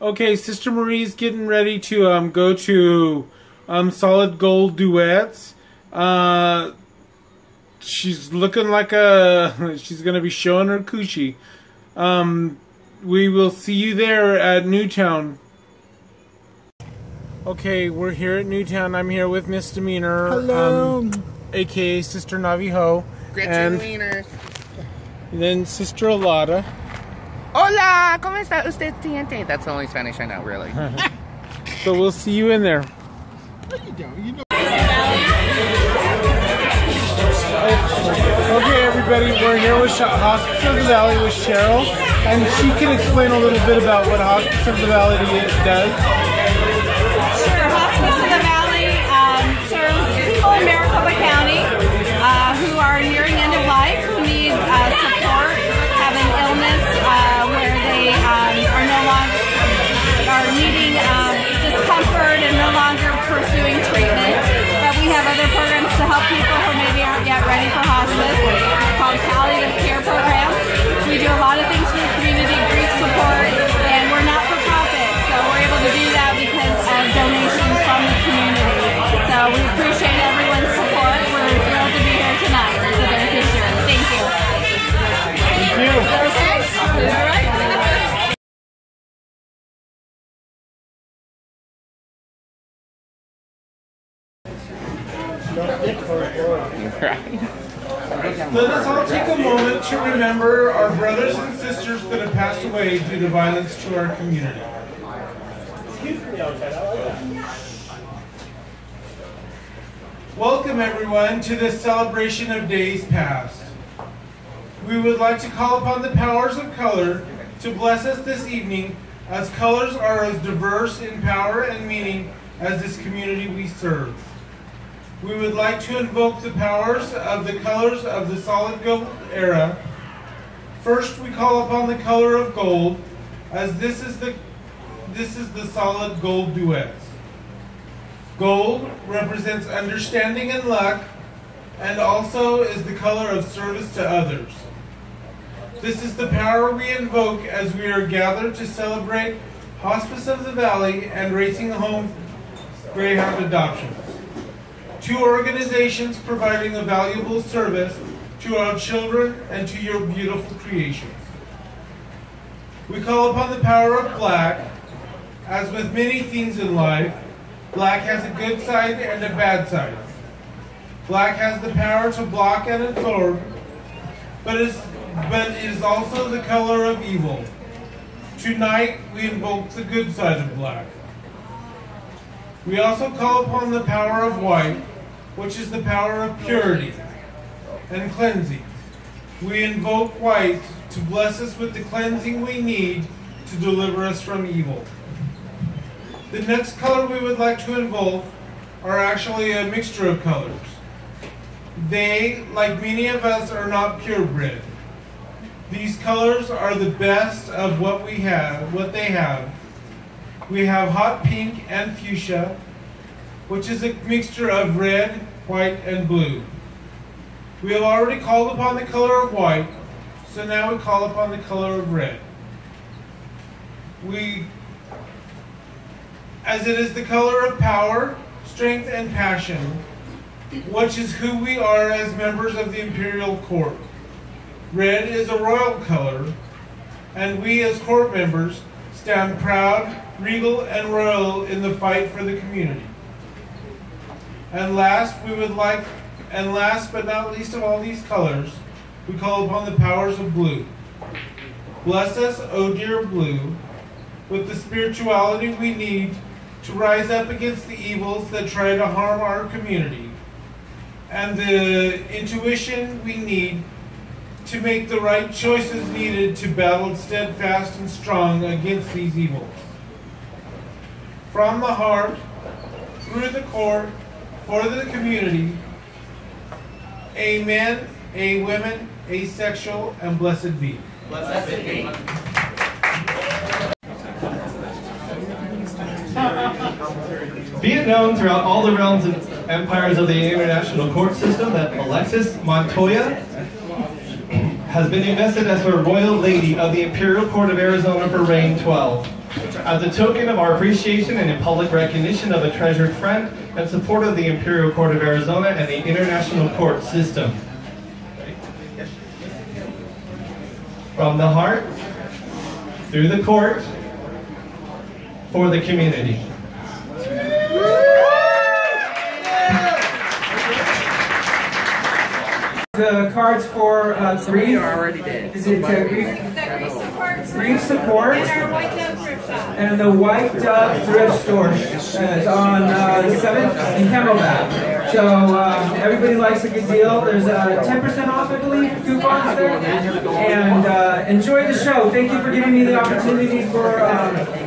Okay, Sister Marie's getting ready to go to Solid Gold Duets. She's looking like she's gonna be showing her coochie. We will see you there at Nu Towne. Okay, we're here at Nu Towne. I'm here with Misdemeanor. Hello. AKA Sister Navi Ho. And then Sister Alada. Hola, ¿cómo está usted, tiente? That's the only Spanish I know, really. So we'll see you in there. Okay, everybody, we're here with Hospice of the Valley with Cheryl, and she can explain a little bit about what Hospice of the Valley does. Sure, Hospice of the Valley serves people in Maricopa County who are nearing end of life, who need support, have an illness where they are no longer are needing just comfort and no longer pursuing treatment. But we have other programs to help people who maybe aren't yet ready for hospice, called palliative care programs. We do a lot of things for the community, grief support, and we're not for profit, so we're able to do that because of donations from the community. So we appreciate everyone's support. We're thrilled to be here tonight as a beneficiary. Thank you. Thank you. Let us all take a moment to remember our brothers and sisters that have passed away due to violence to our community. Welcome everyone to this celebration of days past. We would like to call upon the powers of color to bless us this evening, as colors are as diverse in power and meaning as this community we serve. We would like to invoke the powers of the colors of the solid gold era. First, we call upon the color of gold, as this is the solid gold duets. Gold represents understanding and luck, and also is the color of service to others. This is the power we invoke as we are gathered to celebrate Hospice of the Valley and Racing Home Greyhound Adoption. Two organizations providing a valuable service to our children and to your beautiful creations. We call upon the power of black. As with many things in life, black has a good side and a bad side. Black has the power to block and absorb, but is also the color of evil. Tonight, we invoke the good side of black. We also call upon the power of white, which is the power of purity and cleansing. We invoke white to bless us with the cleansing we need to deliver us from evil. The next color we would like to invoke are actually a mixture of colors. They, like many of us, are not purebred. These colors are the best of what they have. We have hot pink and fuchsia, which is a mixture of red, white, and blue. We have already called upon the color of white, so now we call upon the color of red. As it is the color of power, strength, and passion, which is who we are as members of the Imperial Court. Red is a royal color, and we as court members stand proud, regal, and royal in the fight for the community. And last but not least of all these colors, we call upon the powers of blue. Bless us, oh dear blue, with the spirituality we need to rise up against the evils that try to harm our community, and the intuition we need to make the right choices needed to battle steadfast and strong against these evils. From the heart, through the court, for the community, amen, a women, asexual, and blessed be. Blessed be. Be it known throughout all the realms and empires of the international court system that Alexis Montoya has been invested as her Royal Lady of the Imperial Court of Arizona for reign 12. As a token of our appreciation and in public recognition of a treasured friend and support of the Imperial Court of Arizona and the International Court System. From the heart, through the court, for the community. The cards for grief. Already did. Is it grief support? And the White Dove Thrift Store is on the 7th in Camelback. So everybody likes a good deal. There's 10% off, I believe, coupons there. And enjoy the show. Thank you for giving me the opportunity for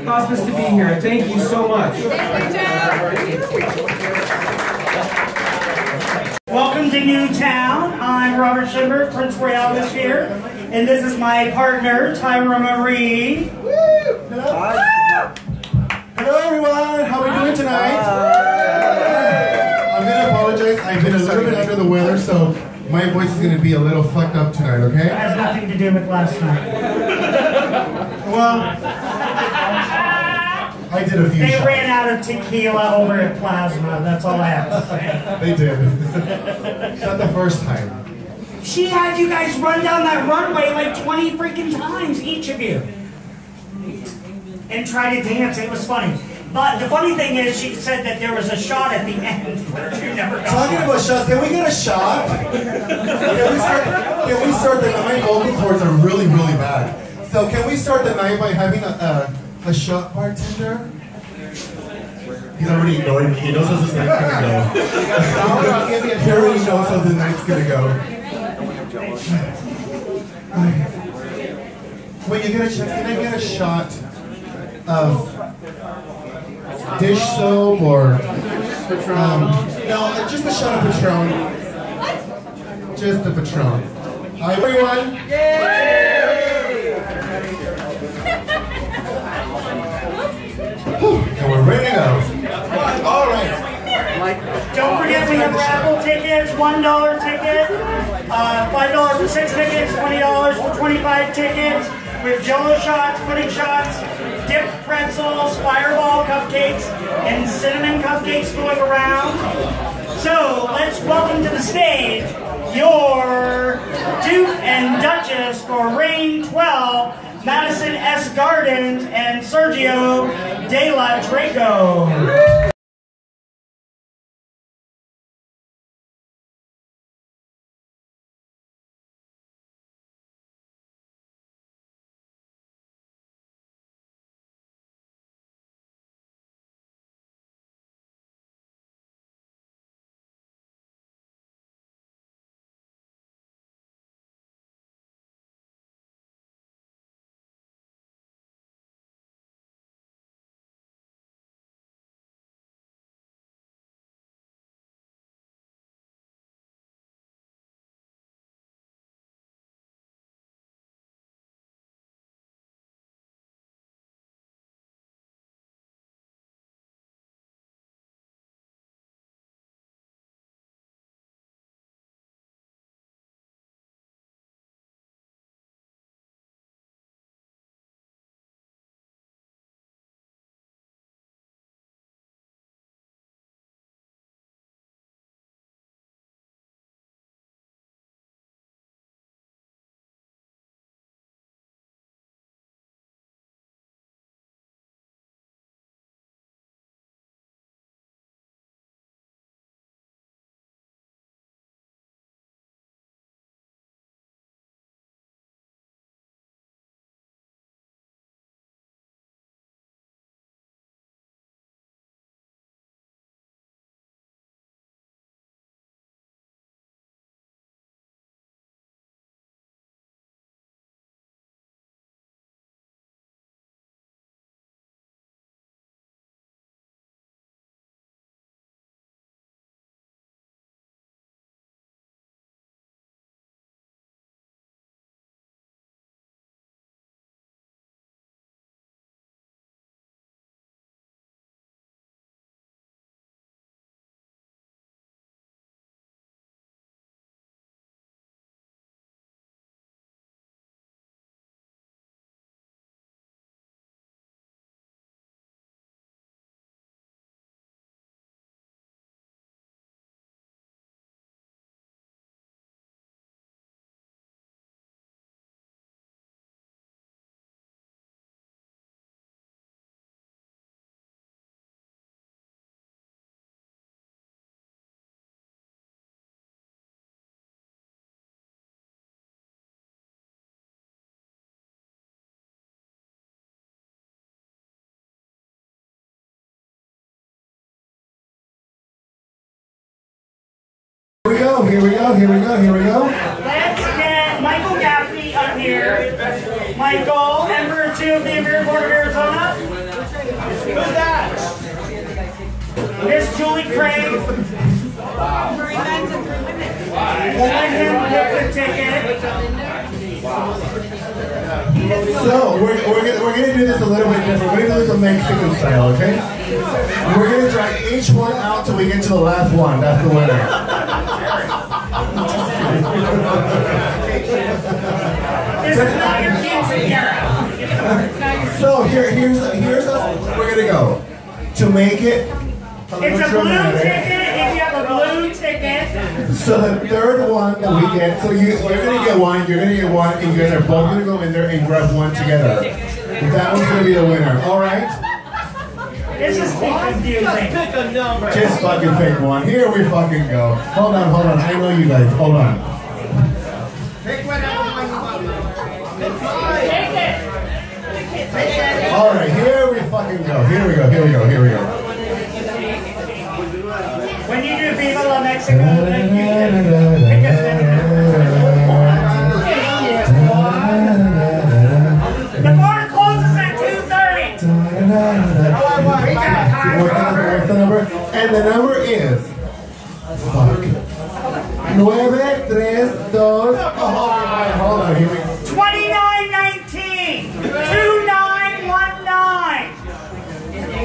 Hospice to be here. Thank you so much. Welcome to Nu Towne. I'm Robert Schumer, Prince Royale this year, and this is my partner, Tyra Marie. Woo! Hello. Hello everyone, how are we doing tonight? I'm going to apologize, I've been a little bit under the weather, so my voice is going to be a little fucked up tonight, okay? It has nothing to do with last night. Well, I did a few shots. They ran out of tequila over at Plasma, that's all I have to say. They did. It's not the first time. She had you guys run down that runway like 20 freaking times, each of you. And try to dance, it was funny. But the funny thing is, she said that there was a shot at the end. You never got talking one. About shots, can we get a shot? Can we start the night? Vocal cords are really, really bad. So can we start the night by having a shot bartender? He's already ignoring me, he knows how this night's gonna go. He already knows how the night's gonna go. Wait, you get a chance? Can I get a shot of dish soap or Patron? No, just a shot of Patron. What? Just a Patron. Hi, everyone. Yay! And we're ready to go. All right. Don't forget we have raffle tickets, $1 ticket, $5 for 6 tickets, $20 for 25 tickets. We have Jell-O shots, pudding shots, dipped pretzels, fireball cupcakes, and cinnamon cupcakes going around. So let's welcome to the stage your Duke and Duchess for Reign 12, Madison S. Gardens, and Sergio De La Trago. here we go, here we go, here we go. Let's get Michael Gaffney up here. Michael, Emperor 2 of the Imperial Court of Arizona. Who's that? Miss Julie Craig. Three men's and three women. Let him get the ticket. So, we're going to do this a little bit different. We're going to do this a Mexican style, okay? We're going to drag each one out till we get to the last one. That's the winner. So here's us. We're going to go. To make it. It's a blue ticket. If you have a blue ticket. So the third one that we get. So you're going to get one. You're going to get one. And you guys are both going to go in there and grab one together. That one's going to be the winner. All right. This is confusing. Just pick a number. Just fucking pick one. Here we fucking go. Hold on, hold on. I know you guys. Hold on. Pick whatever one you want. Take it. Take it. All right, here we fucking go. Here we go. Here we go. Here we go. When you do Viva La Mexico, then you can pick a winner. And the number is. Fuck. 9, 3, 2. Hold on, here we go. 2919. 2919.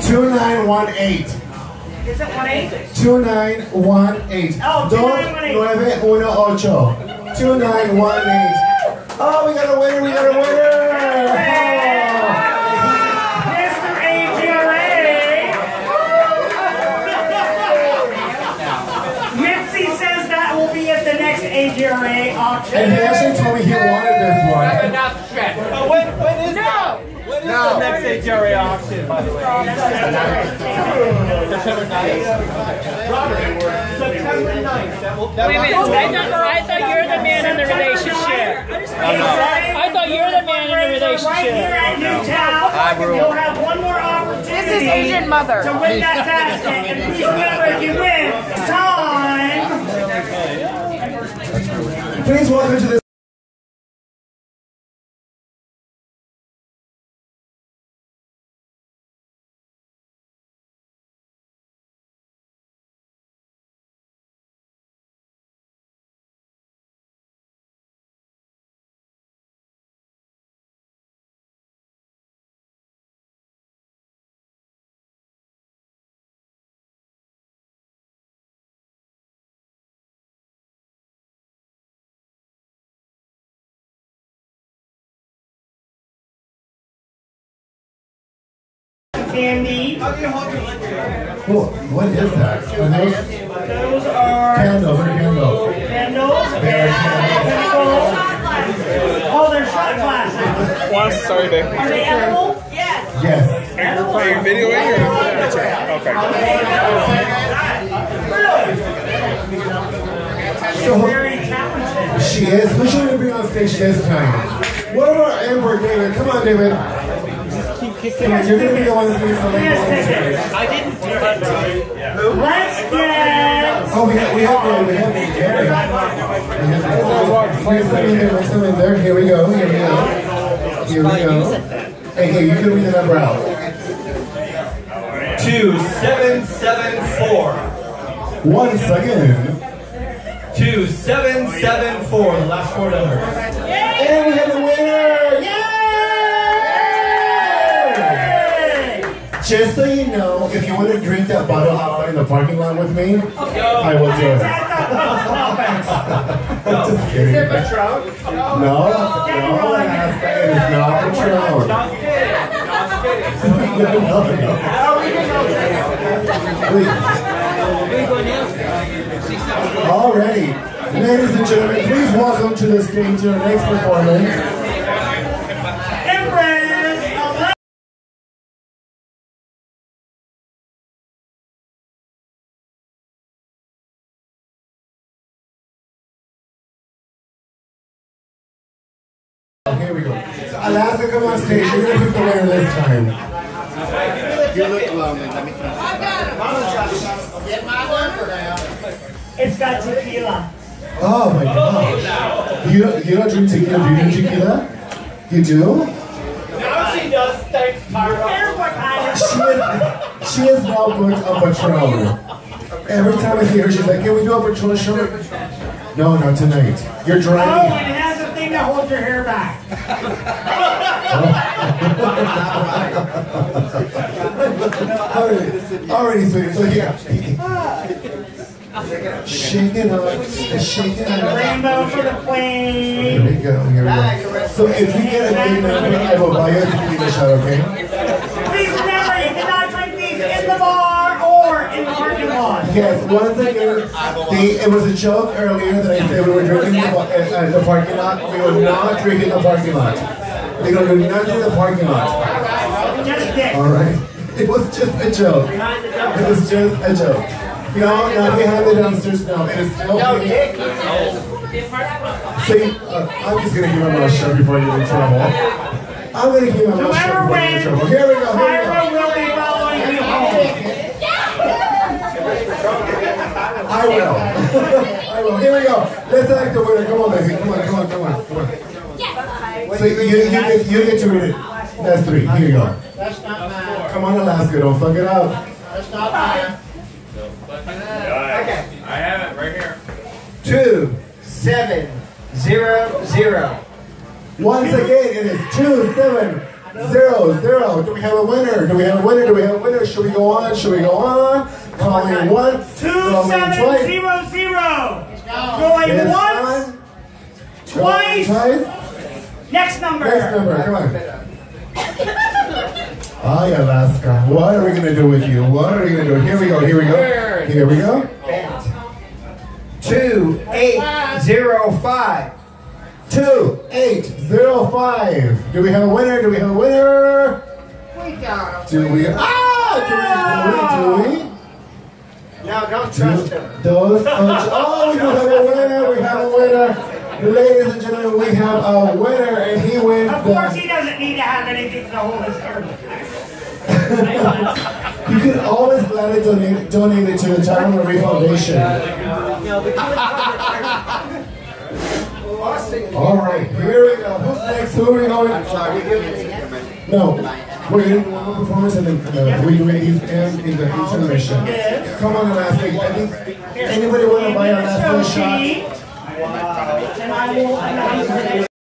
2918. Is it 18? 2918. Oh, 2918. 2918. Oh, we got a winner. We got a winner. AGRA auction. And he actually told me he wanted this one. But when is that? When is the next AGRA auction, by the way? September 9th. Robert, September 9th. Wait a minute. I thought you were the man in the relationship. I thought you were the man in the relationship. Right here at Nu Towne, you'll have one more opportunity. This is Asian Mother. To win that basket. And please remember, if you win, time. Please welcome to this. Candy. Cool. What is that? Are those are candles. Candles. They're oh, they're shot glasses. Well, sorry, babe. Are they edible? Yes. Yes. Edible. Are you videoing or? Okay. So very talented. She is. Who should we bring on stage this time? What about Amber, David? Come on, David. Yes, you're going to be the one that's going to be I didn't do that. Let's get... Oh, we have there. Here we go. Here we go. Here we go. Hey, you can read the number out. 2774. 1 second. 2774. The last 4 numbers. And we have the winner. Yeah! Just so you know, if you want to drink that bottle out in the parking lot with me, I will do it. I'm just kidding. Is it Patron? No, it is not Patron. No. Alrighty, ladies and gentlemen, please welcome to the stage your next performance. Here we go. So Alaska, come on stage. You're going to pick the winner this time. You look lonely. Let me try. I got it. Get my one for now. It's got tequila. Oh my gosh. You don't drink tequila, do you drink tequila? You do? Now she does, thanks Tyra. She has now booked a Patron. Every time I see her, she's like, can we do a Patron show? No, no, tonight. You're driving. Oh, and it has a thing that holds your hair back. Alrighty, sweetie, so here. Shake it up, shake it up. Rainbow for the plane. Here we go, here we go. So if you get a thing number, I will buy you a tequila shot, okay? Please remember, you cannot drink these in the bar or in the parking lot. Yes, once again, it was a joke earlier that I said we were drinking in the parking lot. We were not drinking in the parking lot. We're going to do nothing in the parking lot. Just this. All right. It was just a joke. It was just a joke. No, no, we have the downstairs now. It is still no, Dick. See, I'm just going to give him a shove before I get in trouble. I'm going to give him a shove before I get in trouble. Here we go, here we go. Tyra will be following you home. I will. I will. Here we go. Let's act the winner. Come on, baby. Come on, come on, come on. Come on. Yes. So you get to read it. That's three. Here you go. That's not mine. Come on, Alaska. Don't fuck it up. That's not mine. Okay. I have it right here. 2700. Once again, it is 2700. Do we have a winner? Do we have a winner? Do we have a winner? Should we go on? Should we go on? Call in once. 2700. Going once. Twice. Next number. Next number. Come on. Hi Alaska. What are we gonna do with you? What are we gonna do? Here we go. Here we go. Here we go. 2805. 2805. Do we have a winner? Do we have a winner? We don't. Do we? Ah! Do we? No, don't trust him. Those. Oh, we do have a winner. We have a winner. Ladies and gentlemen, we have a winner, and he wins. Of course, he doesn't need to have anything to hold his earth. You can always gladly donate it to the Charmeree Foundation. All right, here we go. Who's next? Who are we going? I'm sorry, we give no, we're going to do one more performance, and then we do it in the intermission. Come on, Alaska. Anybody want to buy Alaska a shot? Wow. And I will